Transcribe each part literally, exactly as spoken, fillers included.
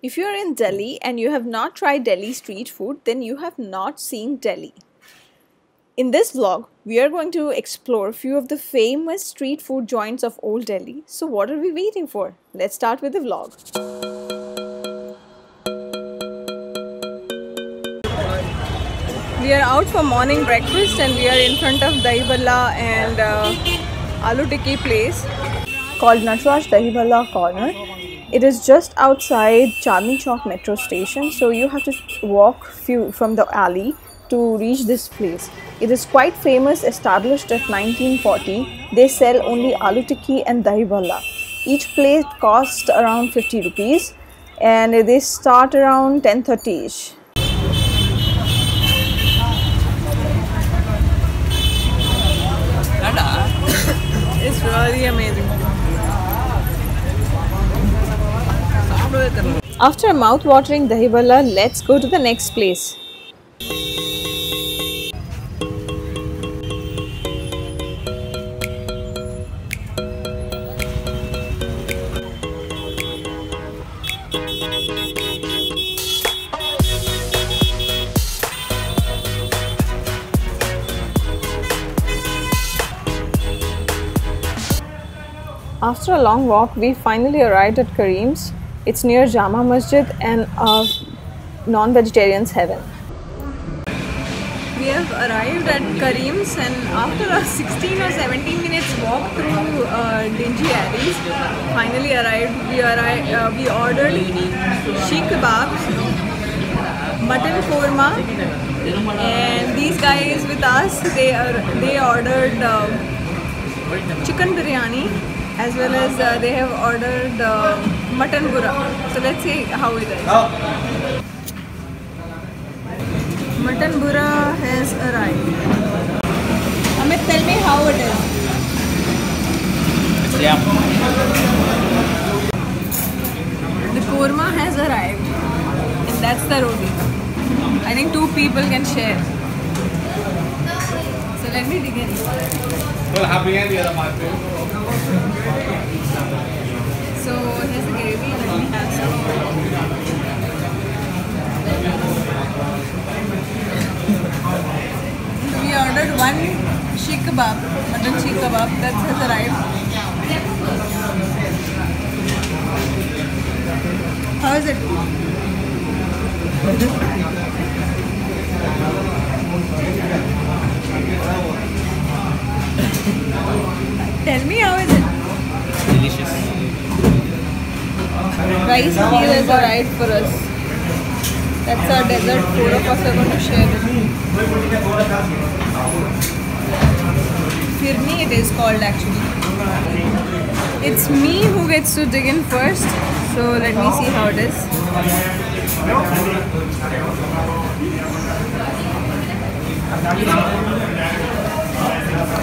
If you are in Delhi and you have not tried Delhi street food, then you have not seen Delhi. In this vlog, we are going to explore a few of the famous street food joints of Old Delhi. So what are we waiting for? Let's start with the vlog. We are out for morning breakfast and we are in front of Dahi Bhalla and uh, Aloo Tikki place called Natraj Dahi Bhalla Corner. It is just outside Charni Chowk metro station, so you have to walk few from the alley to reach this place. It is quite famous, established at nineteen forty. They sell only aloo tikki and dahi bhalla. Each plate costs around fifty rupees and they start around ten thirty-ish. It's really amazing. After a mouth-watering dahi bhalla, let's go to the next place. After a long walk, we finally arrived at Karim's. It's near Jama Masjid and uh, non-vegetarian's heaven. We have arrived at Karim's and after a sixteen or seventeen minutes walk through uh, dingy alleys, finally arrived. We arrived. Uh, we ordered sheekh kebabs, mutton korma, and these guys with us, they are, they ordered uh, chicken biryani as well as uh, they have ordered. Uh, Mutton gura. So let's see how it is. Oh. Mutton gura has arrived. Amit, tell me how it is. Yeah. The korma has arrived. And that's the roti. I think two people can share. So let me dig in. Well, happy and the other market. So here's the gravy, let me have some. We ordered one sheekh kebab, mutton sheekh kebab, that has arrived. How is it? Tell me how is it? Delicious. Rice meal is alright for us. That's our dessert. Four of us are going to share it. Firni it is called actually. It's me who gets to dig in first. So let me see how it is.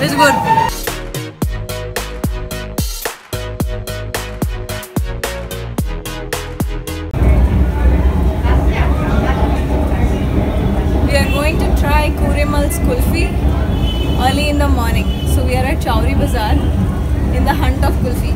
It's good. Kuremal's Kulfi early in the morning. So we are at Chowri Bazaar in the hunt of Kulfi.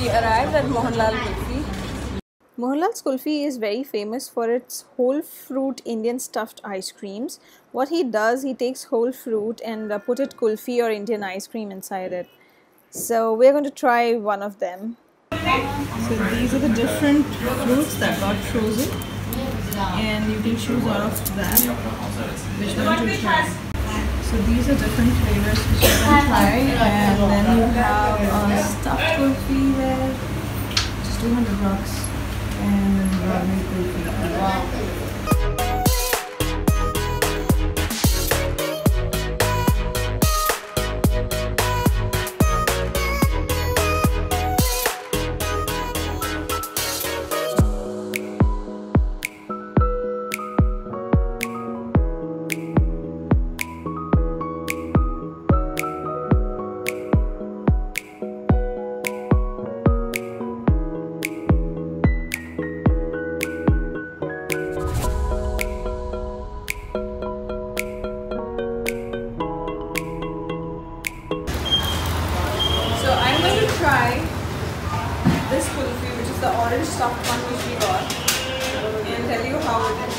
We arrived at Mohanlal Kulfi. Mohanlal's Kulfi is very famous for its whole fruit Indian stuffed ice creams. What he does, he takes whole fruit and put it Kulfi or Indian ice cream inside it. So we're going to try one of them. So these are the different fruits that got frozen and you can choose out of that which one to try. So these are different flavors which you can try, and then you have uh, stuffed kulfi there, just two hundred bucks, and ramen kulfi. Wow. orange stuffed one which we got, and tell you how it is.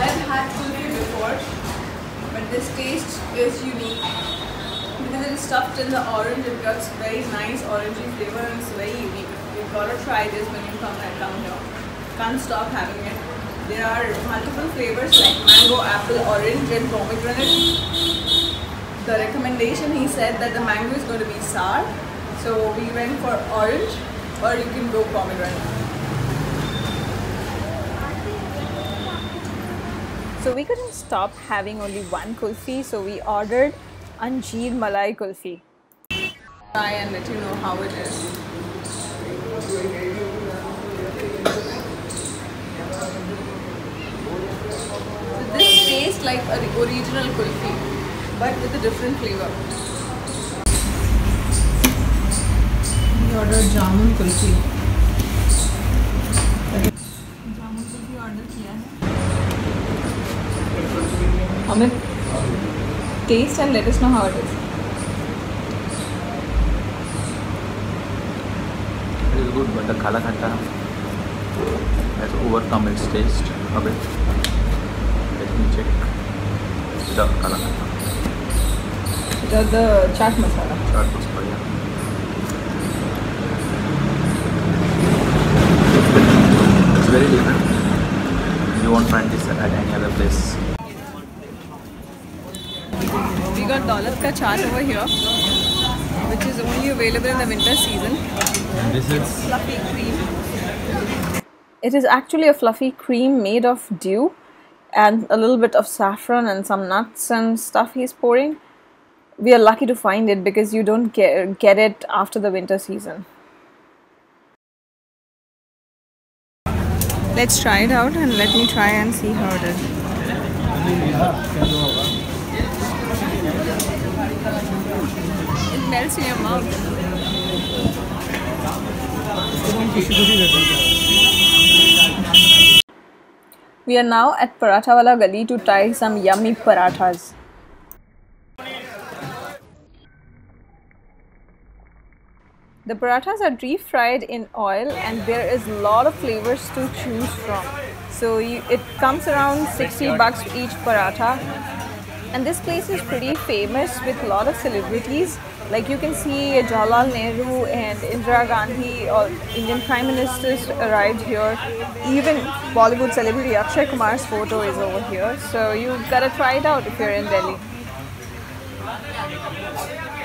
I have had kulfi before, but this taste is unique because it is stuffed in the orange. It got very nice orangey flavor and it's very unique. You've got to try this when you come down here. Can't stop having it. There are multiple flavors like mango, apple, orange, and pomegranate. The recommendation, he said that the mango is going to be sour, so we went for orange, or you can go pomegranate. So we couldn't stop having only one kulfi, so we ordered Anjeer Malai Kulfi. Try and let you know how it is. So this tastes like an original kulfi, but with a different flavor. We ordered jamun kulfi. Jamun kulfi order किया है. हमें taste and let us know how it is. It is good, but the khala khata has overcome its taste a bit. Let me check the khala khata. The, the chaat masala. Chaat masala, yeah. It's very different. You won't find this at any other place. We got Daulat Ka Chaat over here, which is only available in the winter season. And this is fluffy cream. It is actually a fluffy cream made of dew and a little bit of saffron and some nuts and stuff he's pouring. We are lucky to find it because you don't get, get it after the winter season. Let's try it out and let me try and see how it is. It melts in your mouth. We are now at Paranthe Wali Gali to try some yummy parathas. The parathas are deep fried in oil and there is a lot of flavors to choose from. So you, it comes around sixty bucks for each paratha. And this place is pretty famous with a lot of celebrities. Like you can see Jawaharlal Nehru and Indira Gandhi or Indian Prime Ministers arrived here. Even Bollywood celebrity Akshay Kumar's photo is over here. So you gotta try it out if you're in Delhi.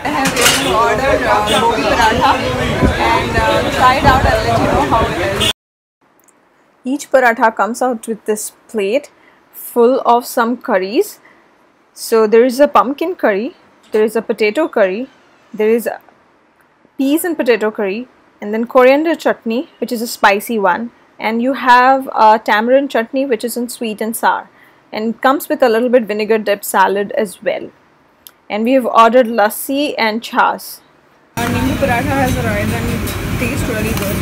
I have really ordered uh, gobi paratha and uh, try it out and let you know how it is. Each paratha comes out with this plate full of some curries. So there is a pumpkin curry, there is a potato curry, there is a peas and potato curry, and then coriander chutney, which is a spicy one, and you have a tamarind chutney, which is in sweet and sour, and comes with a little bit vinegar dipped salad as well. And we have ordered lassi and chas. Our Nimbu paratha has arrived and it tastes really good.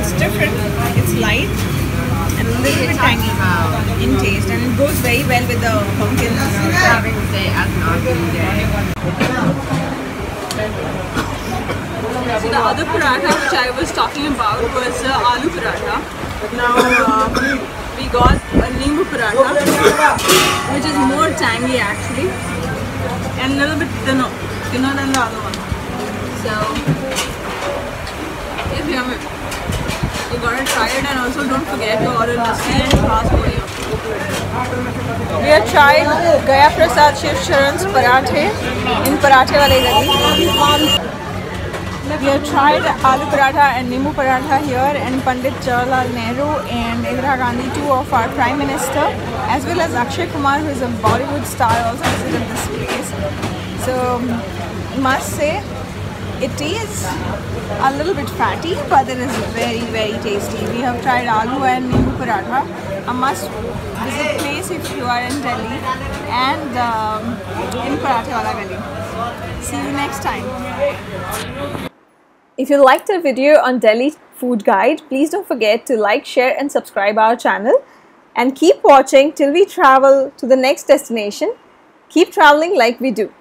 It's different, it's light and a little bit tangy in taste, and it goes very well with the pumpkin carving. So the other paratha which I was talking about was uh, aloo paratha. Now uh, we got a Nimbu paratha, which is more tangy actually, and a little bit thinner, thinner than the other one. So, it's yummy. You gotta try it, and also don't forget to order lassi and chas for you. We have tried Gaya Prasad Shiv Sharan's parathe in Paranthe Wali Gali. We have tried aloo paratha and Nimbu paratha here, and Pandit Jawaharlal Nehru and Indira Gandhi, two of our Prime Minister, as well as Akshay Kumar, who is a Bollywood star, also visited this place. So, must say, it is a little bit fatty, but it is very, very tasty. We have tried aloo and Nimbu paratha. A must visit place if you are in Delhi and um, in Paranthe Wali Gali. See you next time. If you liked the video on Delhi Food Guide, please don't forget to like, share and subscribe our channel. And keep watching till we travel to the next destination. Keep traveling like we do.